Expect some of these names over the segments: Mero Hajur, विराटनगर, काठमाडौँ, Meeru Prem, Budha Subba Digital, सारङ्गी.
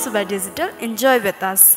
Subba Digital. Enjoy with us.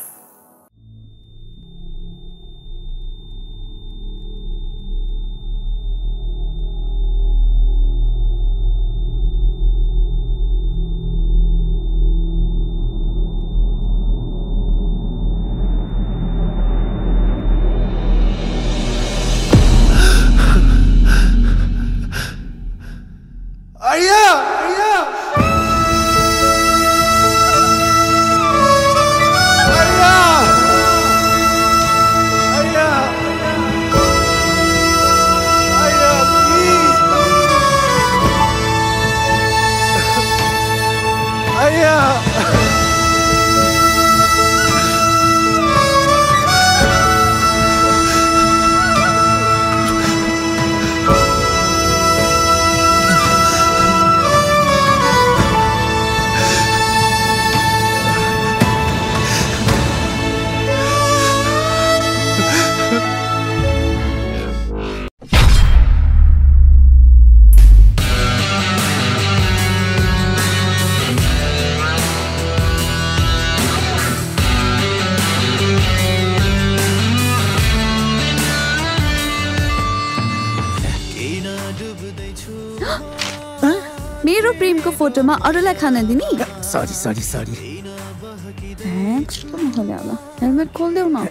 Meeru Prem ko photo ma arulai khana dini. Sorry. Thanks to mahole ala. Helmet khol deu na.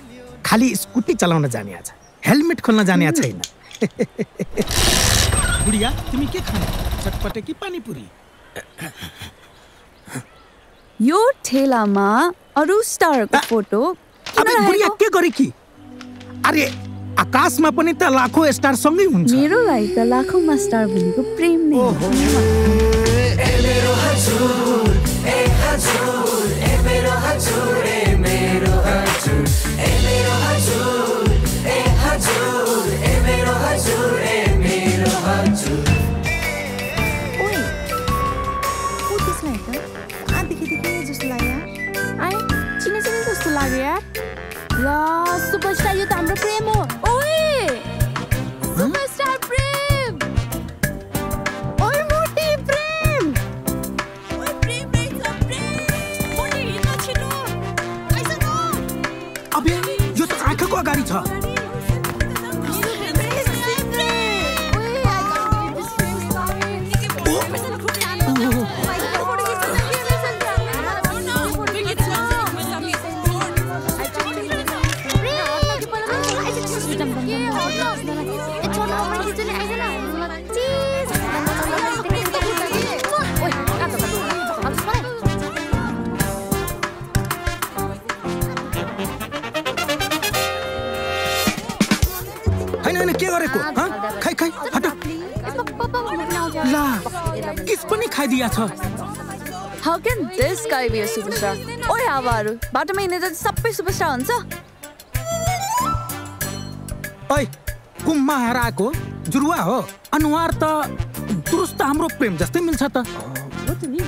Khali scooty chalauna jani acha. Helmet kholna jani acha haina. Budiya, tumi ke khana? Chatpate ki pani puri? Yo thela ma aru star ko photo. Abhi budiya ke gari ki? Arey आकाश में पनि त लाखौं star सँगै हुन्छ मेरो लागि त लाखौं मा स्टार भनेको प्रेम नै हो ए मेरो हजुर ए हजुर ए मेरो हजुर ए मेरो हजुर ए मेरो हजुर ए हजुर ए मेरो हजुर ए मेरो हजुर ओइ ओ त्यसलाई त आदिखेतिकै जस्तो लाग्यो आइ चिनेचिने जस्तो लाग्यो यार ला सुपरस्टार यो त हाम्रो प्रेम हो गाडी छ How can this guy be a superstar? Oh, Avaru, bottom in the subway superstar answer. Oi, Kumaharako, Jurua, Anuarta, Trustamro Prim, just a minute. What do you mean?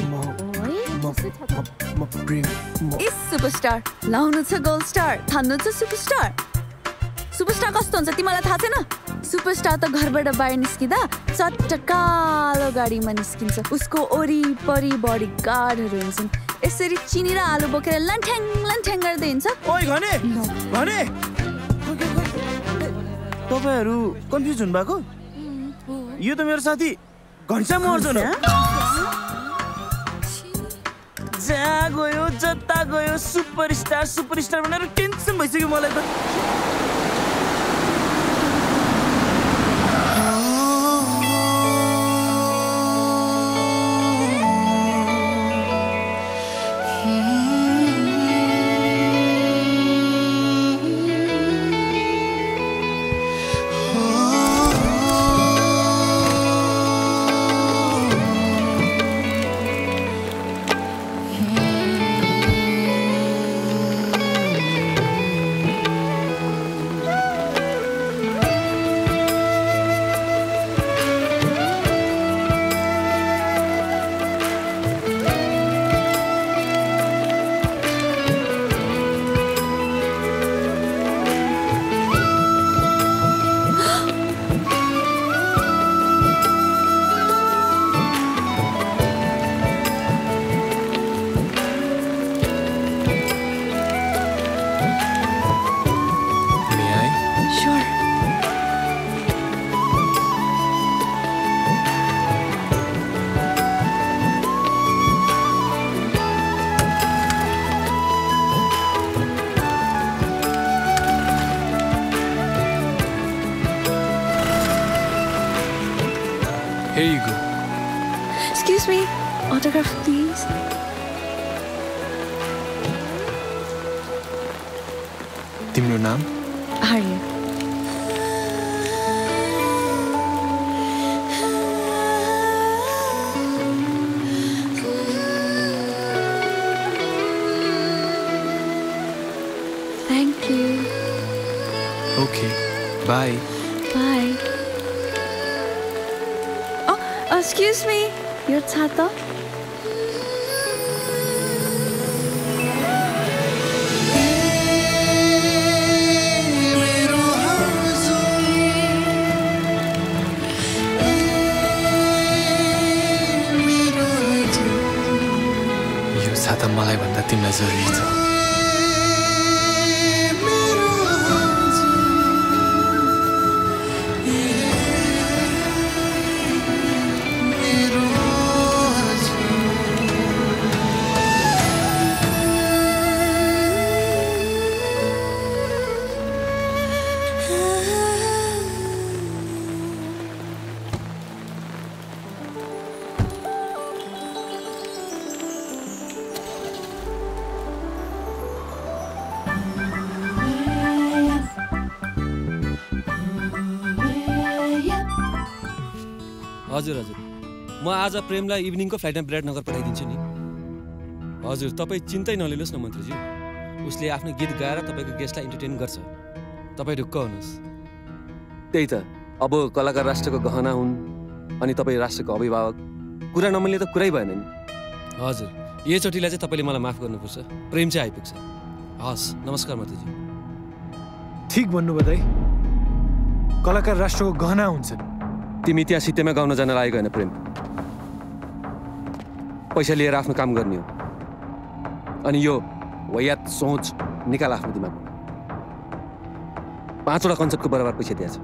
Is superstar. Launut's a gold star, Tanut's a superstar. Superstar Costons at Timala Tatana. Superstar the Garbada Bayaniskida, Satakalo Gari Maniskins, Usko Ori, Pori, Body, Guard, Rinson, Eseri Chinira, Aluboker, Lantanger, the Insa. Oh, Gone. Toberu, confusion Bago. You the Mersati, Gonsamorzono Zagoyo, Jatagoyo, superstar, when I tint some by Sigmala. Here you go. Excuse me. Autograph, please. Timro naam? Arya. Thank you. Okay. Bye. Bye. Oh, excuse me. Your chata? मलाई भन्दा तिमीलाई जरुरी छ। हजुर हजुर म आज प्रेमलाई evening को फ्लाइटमा विराटनगर पठाइदिन्छु नि। हजुर तपाई चिन्तै नलिनुहोस् न मन्त्रीजी। उसले आफ्नो गीत गाएर तपाईको गेस्टलाई एन्टरटेन गर्छ। तपाई ढुक्क हुनुहोस्। त्यही त अब कलाकार राष्ट्रको गहना हुन् अनि तपाई राष्ट्रको अभिभावक। कुरा नमिल्ने त कुरै भएन नि। हजुर यो चोटीलाई चाहिँ तपाईले मलाई माफ गर्नुपर्छ। प्रेम चाहिँ आइपुग्छ। हस् नमस्कार मन्त्रीजी। ठीक भन्नु भदै। कलाकार राष्ट्रको गहना हुन्छन्। तिमी त्यहाँ सित्तैमा गाउन जान लागेको हैन प्रेम। पैसा लिएर आफ्नो काम गर्ने हो। अनि यो वयात सोच निकाल आफ्नो दिमागमा। 5 वटा कन्सर्टको बराबर पैसा दिएछ।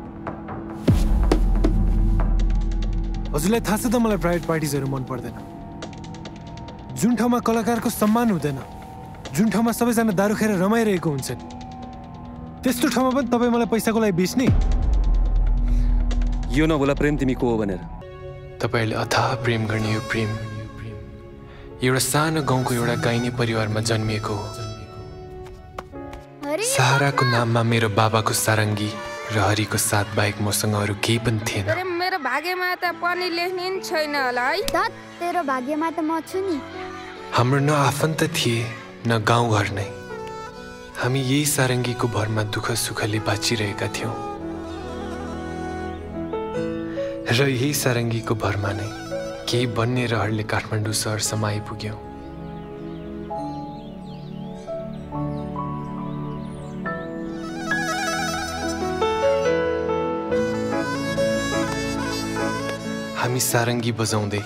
हजुरलाई थाहा छ त मलाई प्राइभेट पार्टीजहरु मन पर्दैन। जुन ठाउँमा कलाकारको सम्मान हुँदैन, जुन ठाउँमा सबैजना दारू खाएर रमाइरहेको हुन्छन्, त्यस्तो ठाउँमा पनि तपाई मलाई पैसाको लागि बेच्ने? यो नबोला प्रेम तिमी को हो भनेर। तपाईले अथाह प्रेम गर्ने यो प्रेम एउटा सानो गाउँको एउटा गाइने परिवारमा जन्मिएको हो। साराको नाममा मेरो बाबाको सारङ्गी र हरिको साथ बाहेक मसँग अरु केही पनि थिएन। अरे मेरो भाग्यमा त पनि लेख्ने नि छैन होला है। दत तेरो भाग्यमा त म छु नि। हाम्रो न आफन्त थिए न गाउँ घर नै। हामी यही सारङ्गीको भरमा दुःख सुखले बाँचिरहेका थियौं। र यही सारङ्गीको भरमा नै केही बन्ने रहरले काठमाडौँ सहरसम्म आइपुग्यौँ। हामी सारङ्गी बजाउँदै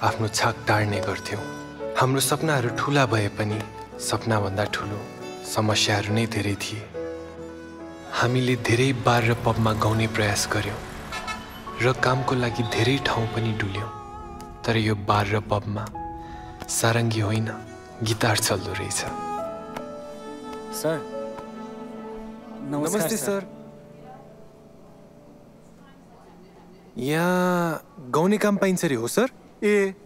आफ्नो छाक टार्ने गर्थ्यौँ। हाम्रो सपनाहरू ठुला भए पनि सपनाभन्दा ठुलो समस्याहरू नै धेरै थिए। हामीले धेरै बार र पबमा गाउने प्रयास गर्यौँ र कामको लागि धेरै ठाउँ पनि डुल्यौँ। तर यो बार र पबमा सारङ्गी होइन गिटार चल्दो रहेछ। सर नमस्ते सर। यहाँ गाउने काम पाइन्छ रे हो सर? ए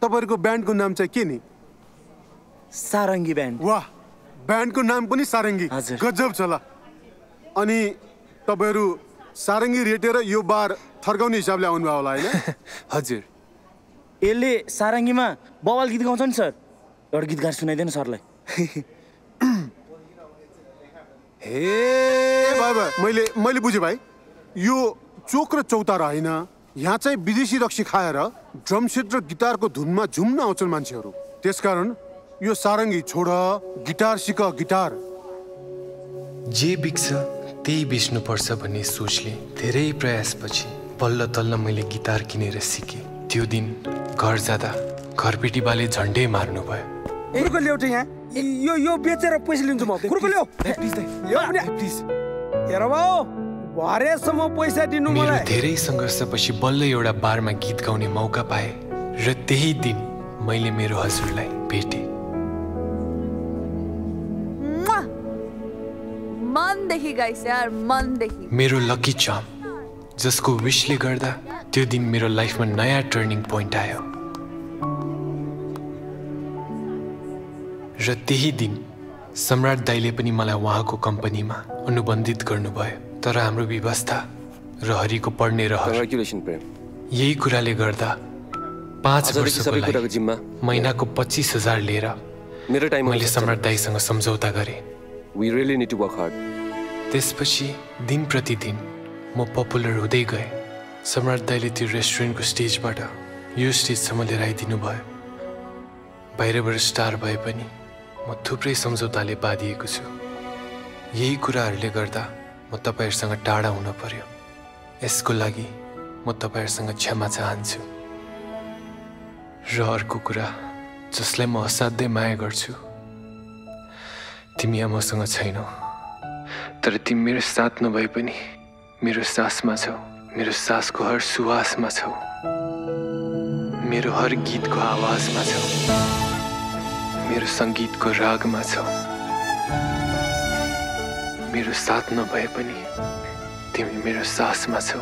तपाईहरुको ब्यान्डको नाम चाहिँ के नि? सारङ्गी ब्यान्ड। वाह ब्यान्डको नाम पनि सारङ्गी। गजब छ ल। अनि तपाईहरु सारङ्गी रेटेर यो बार थर्काउने हिसाबले आउनुभयो होला हैन? हजुर। यसले सारङ्गीमा बवाल गीत गाउँछ नि सर। एउटा गीत गाएर सुनाइदैन सरलाई। हे बाबा मैले बुझे भाइ। यो चोक र चौतारा हैन। यहाँ चाहिँ विदेशी रक्सी खाएर ड्रम सेट र गिटारको धुनमा झुम्न आउँछन् मान्छेहरू। त्यसकारण यो सारङ्गी छोड गिटार सिक। गिटार जे बिक्छ त्यही बेच्नुपर्छ भन्ने सोचले धेरै प्रयासपछि बल्ल तल्ल मैले गिटार किनेर सिकेँ। त्यो दिन घर जाँदा घरपेटी बाले झन्डै मार्नु भयो। कुरको ल्याउ त यहाँ। यो यो बेचेर पैसा लिन्छु म। कुरको ल्याउ। प्लिज हेर बाउ भरेसम्म पैसा दिनु मलाई। धेरै संघर्षपछि बल्ल एउटा बारमा गीत गाउने मौका पाए र त्यही दिन मैले मेरो हजुरलाई भेटे। मन देखि गाइस यार मन देखि। मेरो लकी चाम जसको विशले गर्दा त्यो दिन मेरो लाइफमा नयाँ टर्निङ पोइन्ट आयो र त्यही दिन सम्राट दाइले पनि मलाई उहाँको कम्पनीमा अनुबन्धित गर्नुभयो। तर हाम्रो व्यवस्था र हरिको पढ्ने रहर यही कुराले गर्दा 5 वर्षको जिम्मा महिनाको 25,000 लिएर मैले सम्राट दाइसँग सम्झौता गरेँ। त्यसपछि दिन प्रतिदिन म पपुलर हुँदै गएँ। सम्राट दाइले त्यो रेस्टुरेन्टको स्टेजबाट यो स्टेजसम्म लिएर आइदिनु भयो। बाहिरबाट स्टार भए पनि म थुप्रै सम्झौताले बाँधिएको छु। यही कुराहरूले गर्दा म तपाईहरुसँग टाढा हुन पर्यो। यसको लागि म तपाईहरुसँग क्षमा चाहन्छु। र अर्को कुरा जसलाई म असाध्यै माया गर्छु, तिमी मसँग छैनौ, तर तिमी मेरो साथ नभए पनि मेरो सासमा छौ, मेरो सासको हर सुवासमा छौ, मेरो हर गीतको आवाजमा छौ, मेरो संगीतको रागमा छौ। मेरो साथ नभए पनि तिमी मेरो सासमा छौ।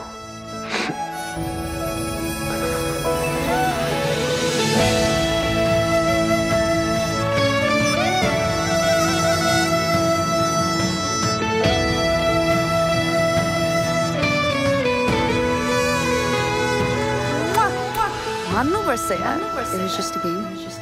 It was just a game. Direct.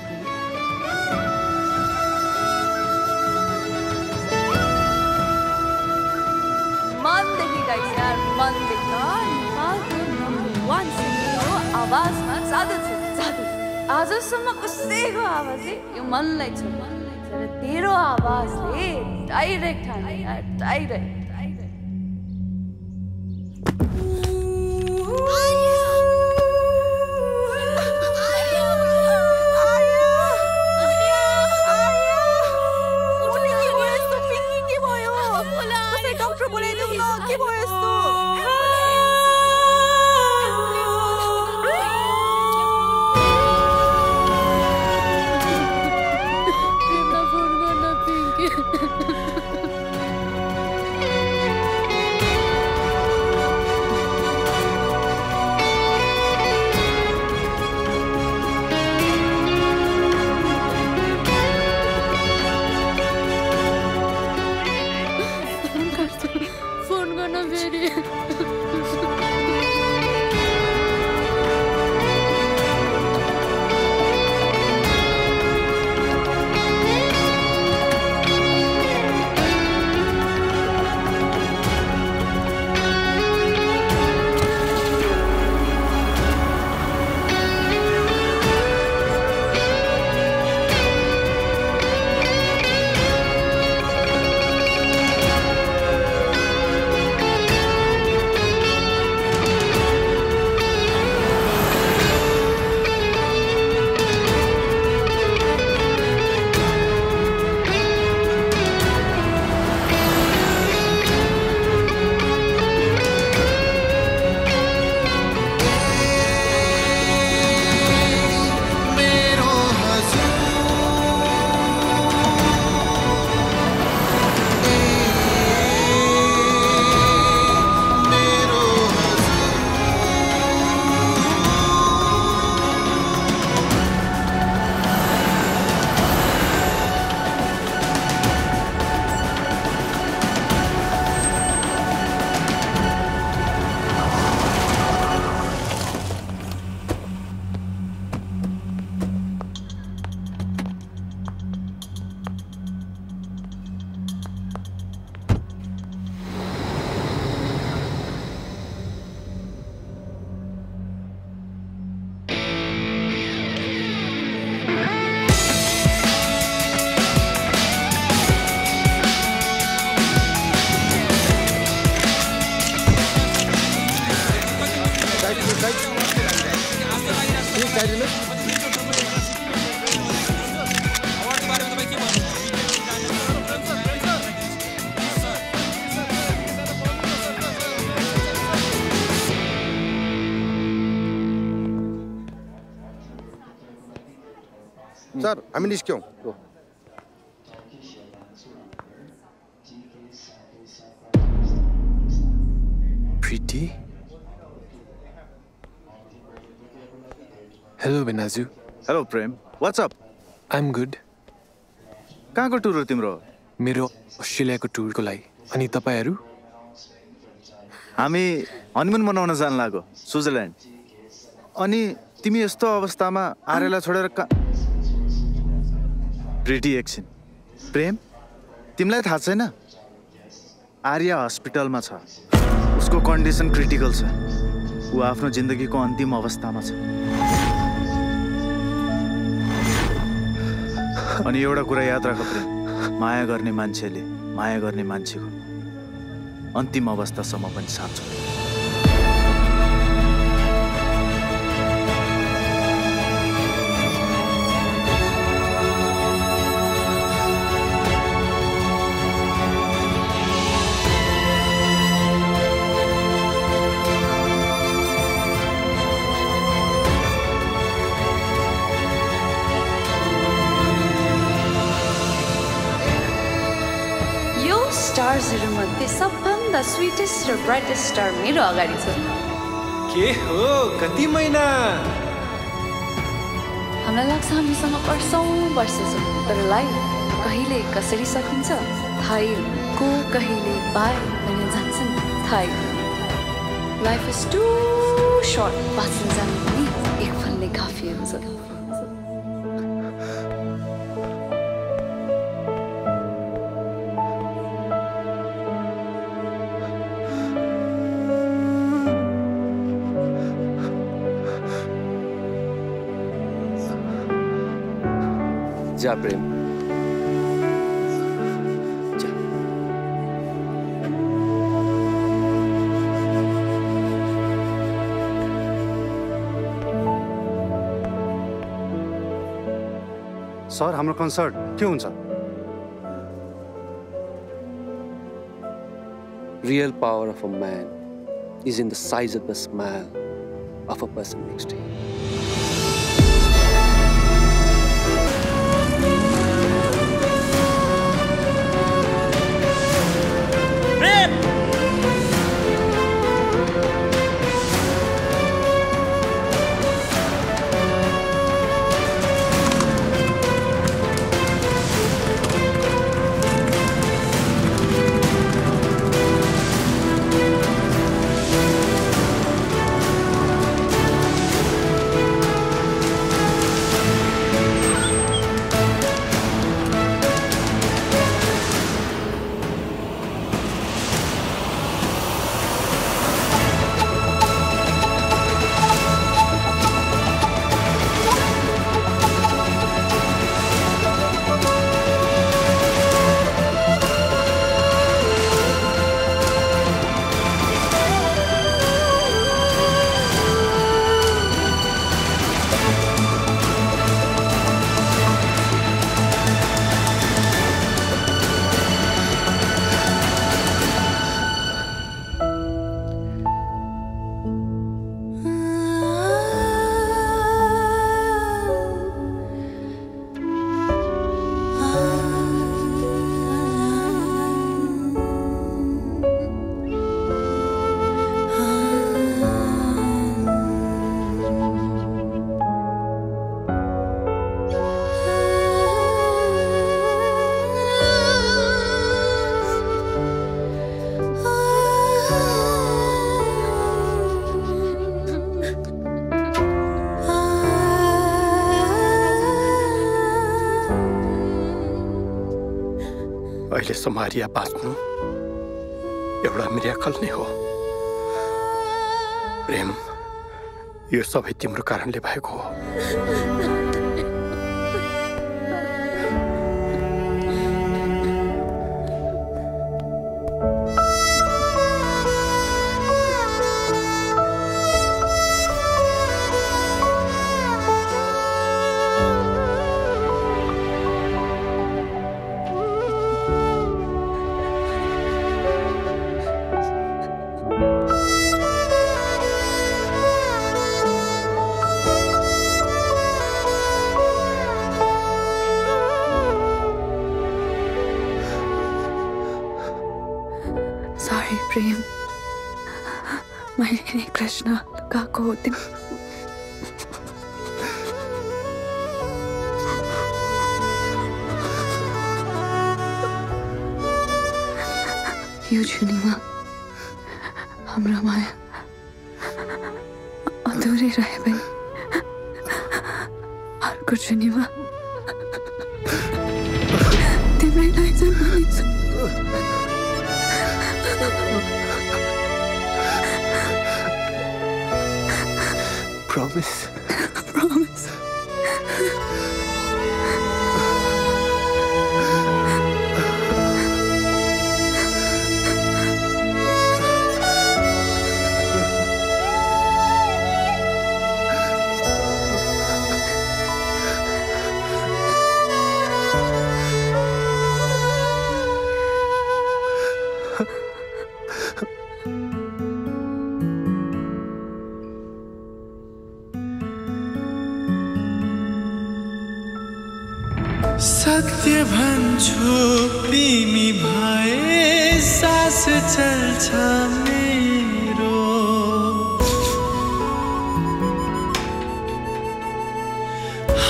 Sir, I'm in this queue. Go. Pretty? Hello, Binazu. Hello, Prem. What's up? I'm good. Where go tour timro? Mero Australia ko tour ko lai. Ani tapayaru? Ami honeymoon manauna jan lago, Switzerland. Ani timi yesto avastama arela chhodera ka Pretty action. Prem, timlai thaha chaina? Arya hospital ma cha. Usko condition critical cha. U afno jindagi ko antim avastama cha. Ani euta kura yaad rakha Prem. Maya garne mancheko antim avastha samma pani sath chhodinu. The sweetest or brightest star, Meeru agadi cha. Ke ho, kati mahina? Hamla lagcha hamisanga barsaun barsa cha, tara life kahile kasari sakincha thai ko kahile bai bhanne janchan thai. Life is too short, bachna janu pani ek pal nai kafi huncha. Ja, Prem. Ja. Sir, hamro concert ke huncha? Real power of a man is in the size of the smile of a person next to him. Samaria बाँच्नु एउटा miracle नै हो प्रेम, यो सबै तिम्रो कारणले भएको हो. Krishna, Kako, छुनी माँ हमरा माया अधूरी रहे भाई और कुछ नहीं माँ तिम्रे नहीं जन्मनी promise promise सत्य भन्छु प्रेमी भाए सास चल्छ मेरो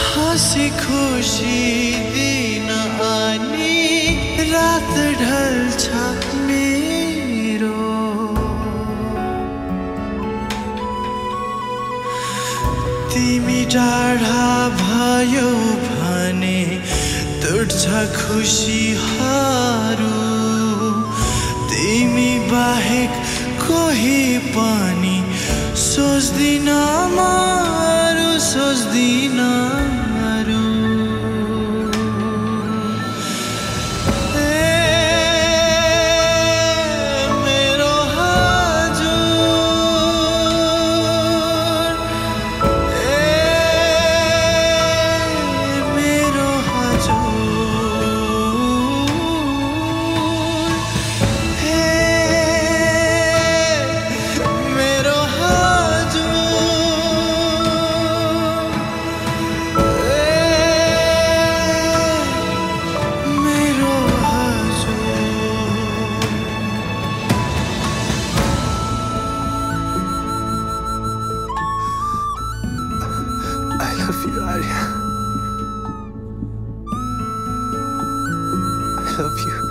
हाँसी खुशी दिन आनी रात ढल्छ मेरो तिमी टाढा भयो भने तुट्छ खुशी हारू तिमी बाहेक कोही पनि सोच्दिन मारू सोच्दिन मारू I love you.